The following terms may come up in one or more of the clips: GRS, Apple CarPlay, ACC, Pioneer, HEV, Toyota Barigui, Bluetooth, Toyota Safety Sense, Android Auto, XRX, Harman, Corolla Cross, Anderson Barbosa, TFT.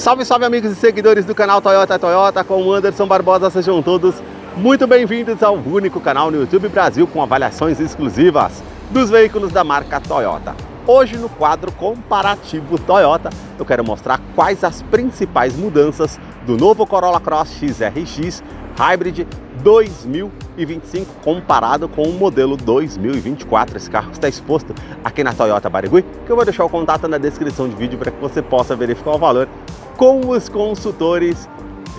Salve, salve amigos e seguidores do canal Toyota com o Anderson Barbosa, sejam todos muito bem-vindos ao único canal no YouTube Brasil com avaliações exclusivas dos veículos da marca Toyota. Hoje no quadro comparativo Toyota eu quero mostrar quais as principais mudanças do novo Corolla Cross XRX Hybrid 2025 comparado com o modelo 2024. Esse carro está exposto aqui na Toyota Barigui, que eu vou deixar o contato na descrição do vídeo para que você possa verificar o valor com os consultores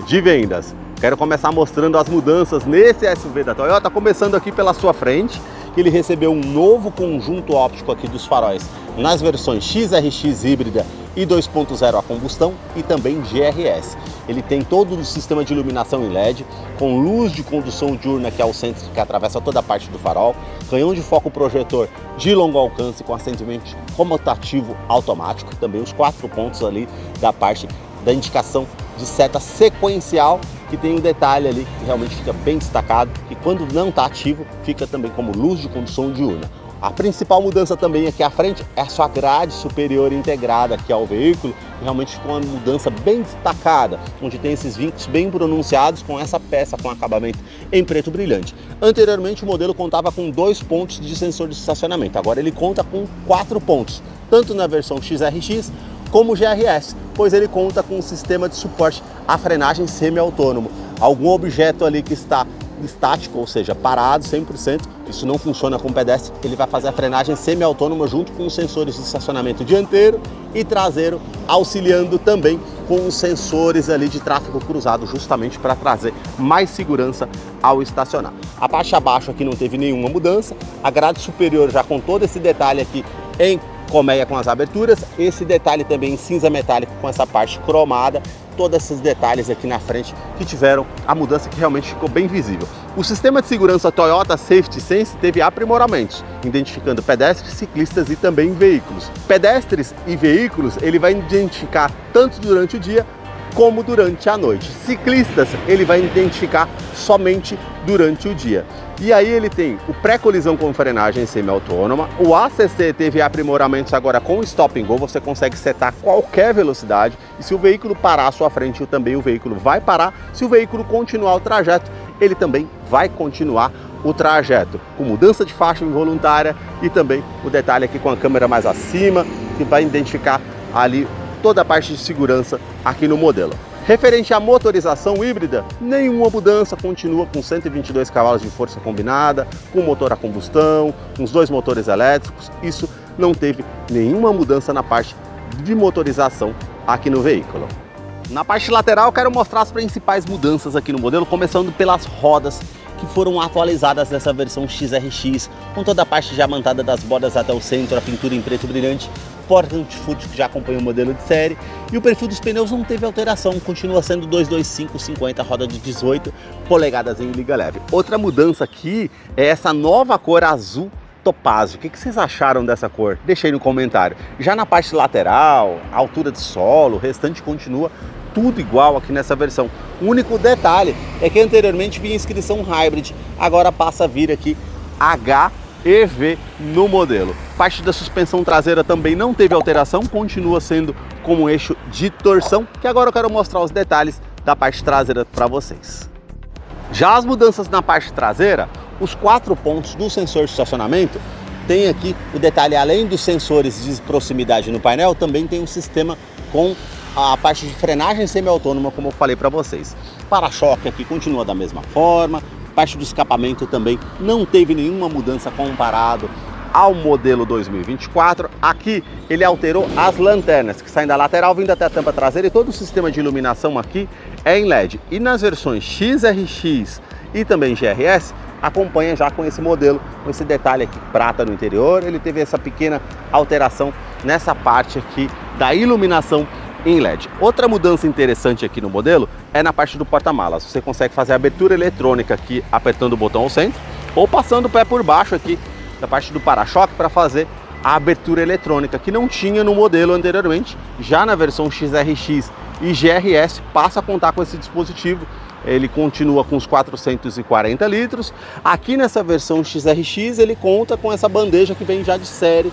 de vendas. Quero começar mostrando as mudanças nesse SUV da Toyota, começando aqui pela sua frente. Ele recebeu um novo conjunto óptico aqui dos faróis nas versões XRX híbrida e 2.0 a combustão e também GRS. Ele tem todo o sistema de iluminação em LED, com luz de condução diurna, que é o centro que atravessa toda a parte do farol, canhão de foco projetor de longo alcance com acendimento comutativo automático, também os 4 pontos ali da parte da indicação de seta sequencial, que tem um detalhe ali que realmente fica bem destacado e quando não está ativo fica também como luz de condução diurna. A principal mudança também aqui à frente é a sua grade superior integrada aqui ao veículo, que realmente ficou uma mudança bem destacada, onde tem esses vincos bem pronunciados com essa peça com acabamento em preto brilhante. Anteriormente o modelo contava com 2 pontos de sensor de estacionamento, agora ele conta com 4 pontos, tanto na versão XRX como o GRS, pois ele conta com um sistema de suporte à frenagem semi-autônomo. Algum objeto ali que está estático, ou seja, parado 100%, isso não funciona com o pedestre, ele vai fazer a frenagem semi-autônoma junto com os sensores de estacionamento dianteiro e traseiro, auxiliando também com os sensores ali de tráfego cruzado, justamente para trazer mais segurança ao estacionar. A parte abaixo aqui não teve nenhuma mudança, a grade superior já com todo esse detalhe aqui em colmeia com as aberturas, esse detalhe também em cinza metálico com essa parte cromada, todos esses detalhes aqui na frente que tiveram a mudança que realmente ficou bem visível. O sistema de segurança Toyota Safety Sense teve aprimoramentos, identificando pedestres, ciclistas e também veículos. Pedestres e veículos ele vai identificar tanto durante o dia como durante a noite. Ciclistas ele vai identificar somente durante o dia. E aí ele tem o pré-colisão com frenagem semi-autônoma, o ACC teve aprimoramentos agora com o Stop and Go, você consegue setar qualquer velocidade e se o veículo parar à sua frente, também o veículo vai parar, se o veículo continuar o trajeto, ele também vai continuar o trajeto, com mudança de faixa involuntária e também o detalhe aqui com a câmera mais acima, que vai identificar ali toda a parte de segurança aqui no modelo. Referente à motorização híbrida, nenhuma mudança, continua com 122 cavalos de força combinada, com motor a combustão, com os 2 motores elétricos, isso não teve nenhuma mudança na parte de motorização aqui no veículo. Na parte lateral eu quero mostrar as principais mudanças aqui no modelo, começando pelas rodas que foram atualizadas nessa versão XRX, com toda a parte diamantada das bordas até o centro, a pintura em preto brilhante, porta antifurto que já acompanha o modelo de série, e o perfil dos pneus não teve alteração, continua sendo 225/50, roda de 18 polegadas em liga leve. Outra mudança aqui é essa nova cor azul topázio. O que vocês acharam dessa cor? Deixa aí no comentário. Já na parte lateral, altura de solo, o restante continua tudo igual aqui nessa versão. O único detalhe é que anteriormente vinha inscrição Hybrid, agora passa a vir aqui HEV no modelo. Parte da suspensão traseira também não teve alteração, continua sendo como um eixo de torção, que agora eu quero mostrar os detalhes da parte traseira para vocês. Já as mudanças na parte traseira, os 4 pontos do sensor de estacionamento tem aqui o detalhe, além dos sensores de proximidade no painel, também tem um sistema com a parte de frenagem semi-autônoma, como eu falei para vocês. Para-choque aqui continua da mesma forma, parte do escapamento também não teve nenhuma mudança comparado ao modelo 2024. Aqui ele alterou as lanternas que saem da lateral vindo até a tampa traseira e todo o sistema de iluminação aqui é em LED. E nas versões XRX e também GRS, acompanha já com esse modelo, com esse detalhe aqui prata no interior, ele teve essa pequena alteração nessa parte aqui da iluminação em LED. Outra mudança interessante aqui no modelo é na parte do porta-malas. Você consegue fazer a abertura eletrônica aqui apertando o botão ao centro ou passando o pé por baixo aqui da parte do para-choque para fazer a abertura eletrônica, que não tinha no modelo anteriormente. Já na versão XRX e GRS passa a contar com esse dispositivo. Ele continua com os 440 litros. Aqui nessa versão XRX ele conta com essa bandeja que vem já de série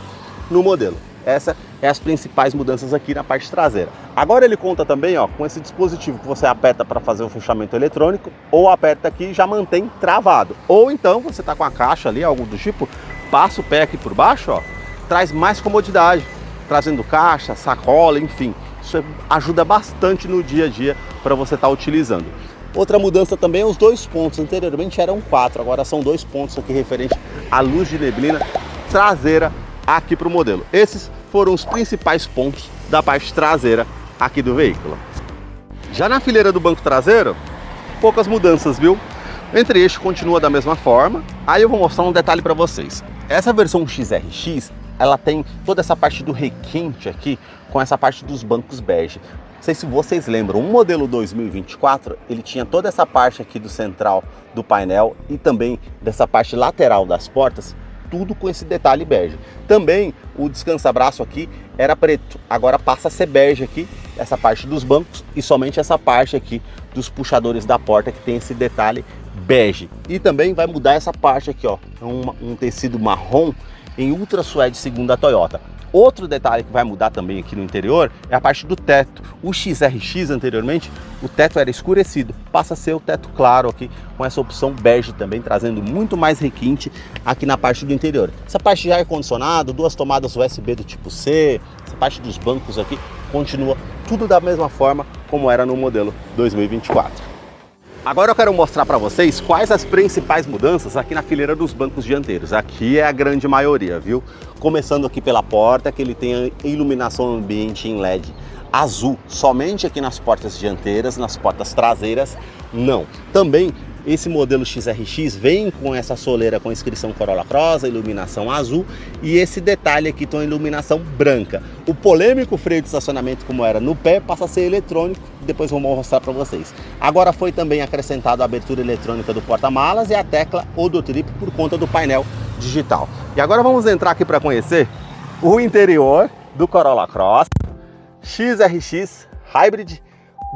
no modelo. Essas são as principais mudanças aqui na parte traseira. Agora ele conta também, ó, com esse dispositivo que você aperta para fazer o fechamento eletrônico, ou aperta aqui e já mantém travado. Ou então você está com a caixa ali, algo do tipo, passa o pé aqui por baixo, ó, traz mais comodidade, trazendo caixa, sacola, enfim. Isso ajuda bastante no dia a dia para você estar utilizando. Outra mudança também é os dois pontos. Anteriormente eram 4, agora são 2 pontos aqui referente à luz de neblina traseira aqui para o modelo. Esses foram os principais pontos da parte traseira aqui do veículo. Já na fileira do banco traseiro, poucas mudanças, viu? O entre-eixo continua da mesma forma. Aí eu vou mostrar um detalhe para vocês. Essa versão XRX, ela tem toda essa parte do requinte aqui com essa parte dos bancos bege. Não sei se vocês lembram, o modelo 2024, ele tinha toda essa parte aqui do central do painel e também dessa parte lateral das portas, tudo com esse detalhe bege. Também o descansa-braço aqui era preto, agora passa a ser bege aqui, essa parte dos bancos e somente essa parte aqui dos puxadores da porta que tem esse detalhe bege. E também vai mudar essa parte aqui, ó, um tecido marrom em ultra suede segundo a Toyota. Outro detalhe que vai mudar também aqui no interior é a parte do teto. O XRX anteriormente, o teto era escurecido, passa a ser o teto claro aqui, com essa opção bege também, trazendo muito mais requinte aqui na parte do interior. Essa parte de ar-condicionado, 2 tomadas USB do tipo C, essa parte dos bancos aqui, continua tudo da mesma forma como era no modelo 2024. Agora eu quero mostrar para vocês quais as principais mudanças aqui na fileira dos bancos dianteiros. Aqui é a grande maioria, viu? Começando aqui pela porta, que ele tem a iluminação ambiente em LED azul. Somente aqui nas portas dianteiras, nas portas traseiras, não. Também esse modelo XRX vem com essa soleira com inscrição Corolla Cross, iluminação azul e esse detalhe aqui com iluminação branca. O polêmico freio de estacionamento como era no pé passa a ser eletrônico. Depois vou mostrar para vocês. Agora foi também acrescentado a abertura eletrônica do porta-malas e a tecla ou do trip por conta do painel digital. E agora vamos entrar aqui para conhecer o interior do Corolla Cross XRX Hybrid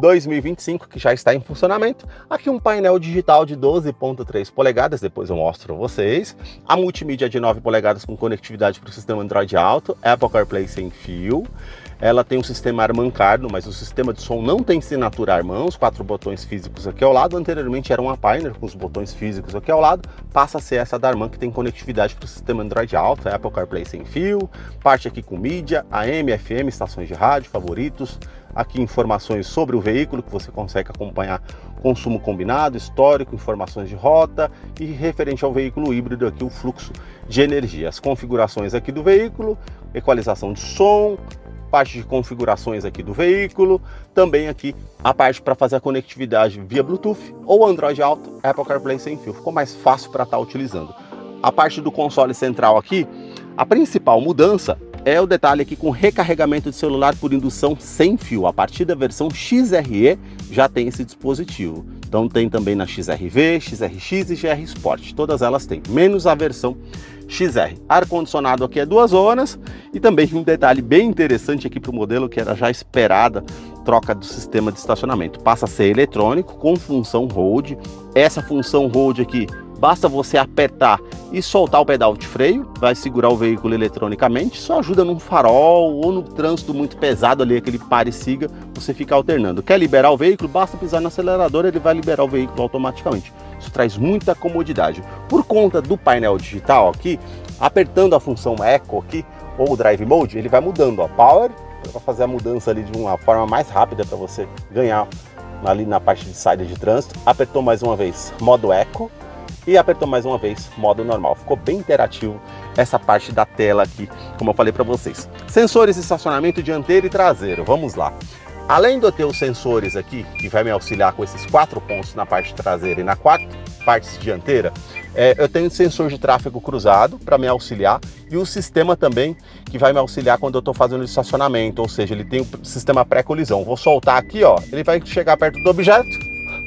2025, que já está em funcionamento. Aqui um painel digital de 12.3 polegadas, depois eu mostro vocês. A multimídia de 9 polegadas com conectividade para o sistema Android Auto, Apple CarPlay sem fio. Ela tem um sistema Harman, mas o sistema de som não tem assinatura Harman, os 4 botões físicos aqui ao lado. Anteriormente era uma Pioneer com os botões físicos aqui ao lado, passa a ser essa da Harman que tem conectividade para o sistema Android Auto, Apple CarPlay sem fio, parte aqui com mídia, AM, FM, estações de rádio, favoritos. Aqui informações sobre o veículo, que você consegue acompanhar consumo combinado, histórico, informações de rota e referente ao veículo híbrido aqui o fluxo de energia. As configurações aqui do veículo, equalização de som, parte de configurações aqui do veículo, também aqui a parte para fazer a conectividade via Bluetooth ou Android Auto, Apple CarPlay sem fio. Ficou mais fácil para estar utilizando. A parte do console central aqui, a principal mudança é o detalhe aqui com recarregamento de celular por indução sem fio. A partir da versão XRE já tem esse dispositivo. Então tem também na XRV, XRX e GR Sport. Todas elas têm, menos a versão XR. Ar-condicionado aqui é 2 zonas. E também um detalhe bem interessante aqui para o modelo, que era já esperada, troca do sistema de estacionamento. Passa a ser eletrônico com função hold. Essa função hold aqui, basta você apertar e soltar o pedal de freio, vai segurar o veículo eletronicamente. Só ajuda num farol ou no trânsito muito pesado ali, aquele pare e siga, você fica alternando. Quer liberar o veículo? Basta pisar no acelerador, ele vai liberar o veículo automaticamente. Isso traz muita comodidade. Por conta do painel digital aqui, apertando a função Eco aqui, ou Drive Mode, ele vai mudando. Ó, Power, vai fazer a mudança ali de uma forma mais rápida para você ganhar ali na parte de saída de trânsito. Apertou mais uma vez, modo Eco. E apertou mais uma vez, modo normal. Ficou bem interativo essa parte da tela aqui, como eu falei para vocês. Sensores de estacionamento dianteiro e traseiro, vamos lá. Além de eu ter os sensores aqui, que vai me auxiliar com esses 4 pontos na parte traseira e na parte dianteira, eu tenho sensor de tráfego cruzado para me auxiliar e o sistema também que vai me auxiliar quando eu estou fazendo o estacionamento, ou seja, ele tem um sistema pré-colisão. Vou soltar aqui, ó, ele vai chegar perto do objeto.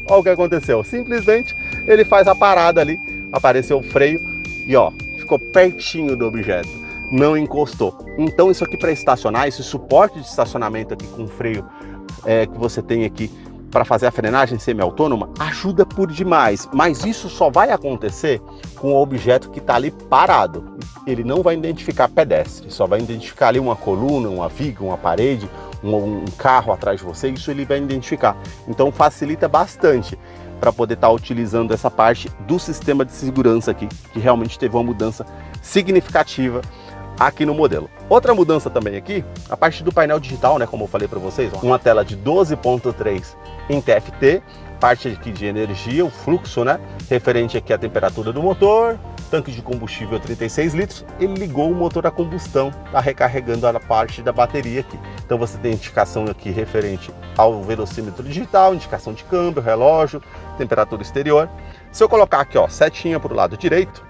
Olha o que aconteceu, simplesmente ele faz a parada ali, apareceu o freio e ó, ficou pertinho do objeto, não encostou. Então isso aqui para estacionar, esse suporte de estacionamento aqui com freio que você tem aqui para fazer a frenagem semi-autônoma ajuda por demais, mas isso só vai acontecer com o objeto que está ali parado. Ele não vai identificar pedestre, só vai identificar ali uma coluna, uma viga, uma parede, um carro atrás de você, isso ele vai identificar. Então facilita bastante para poder estar utilizando essa parte do sistema de segurança aqui, que realmente teve uma mudança significativa aqui no modelo. Outra mudança também aqui, a parte do painel digital, né, como eu falei para vocês, uma tela de 12.3 em TFT, parte aqui de energia, o fluxo, né, referente aqui à temperatura do motor, tanque de combustível 36 litros, ele ligou o motor a combustão, tá recarregando a parte da bateria aqui. Então você tem indicação aqui referente ao velocímetro digital, indicação de câmbio, relógio, temperatura exterior. Se eu colocar aqui, ó, setinha para o lado direito,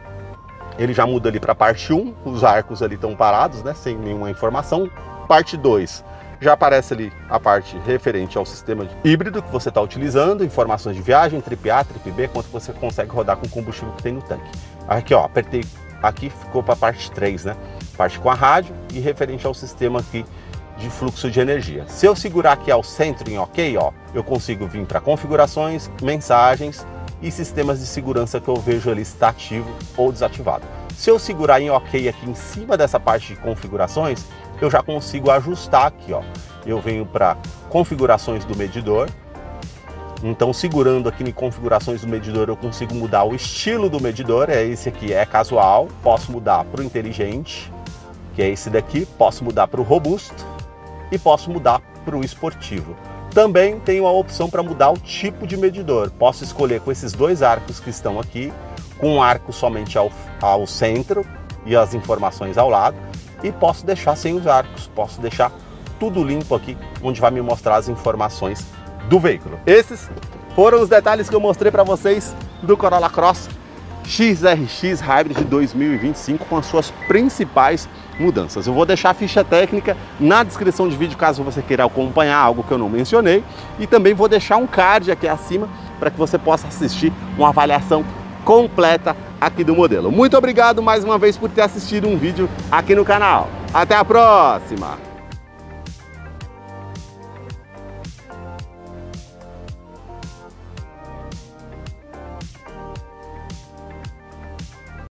ele já muda ali para parte 1, os arcos ali estão parados, né, sem nenhuma informação. Parte 2, já aparece ali a parte referente ao sistema híbrido que você está utilizando, informações de viagem, trip A, trip B, quanto você consegue rodar com o combustível que tem no tanque. Aqui, ó, apertei aqui, ficou para parte 3, né, parte com a rádio e referente ao sistema aqui de fluxo de energia. Se eu segurar aqui ao centro em OK, ó, eu consigo vir para configurações, mensagens e sistemas de segurança que eu vejo ali está ativo ou desativado. Se eu segurar em OK aqui em cima dessa parte de configurações, eu já consigo ajustar aqui, ó. Eu venho para configurações do medidor. Então, segurando aqui em configurações do medidor, eu consigo mudar o estilo do medidor. É esse aqui, é casual. Posso mudar para o inteligente, que é esse daqui. Posso mudar para o robusto e posso mudar para o esportivo. Também tenho a opção para mudar o tipo de medidor. Posso escolher com esses dois arcos que estão aqui, com um arco somente ao centro e as informações ao lado, e posso deixar sem os arcos, posso deixar tudo limpo aqui, onde vai me mostrar as informações do veículo. Esses foram os detalhes que eu mostrei para vocês do Corolla Cross XRX Hybrid 2025 com as suas principais mudanças. Eu vou deixar a ficha técnica na descrição de vídeo caso você queira acompanhar algo que eu não mencionei, e também vou deixar um card aqui acima para que você possa assistir uma avaliação completa aqui do modelo. Muito obrigado mais uma vez por ter assistido um vídeo aqui no canal. Até a próxima!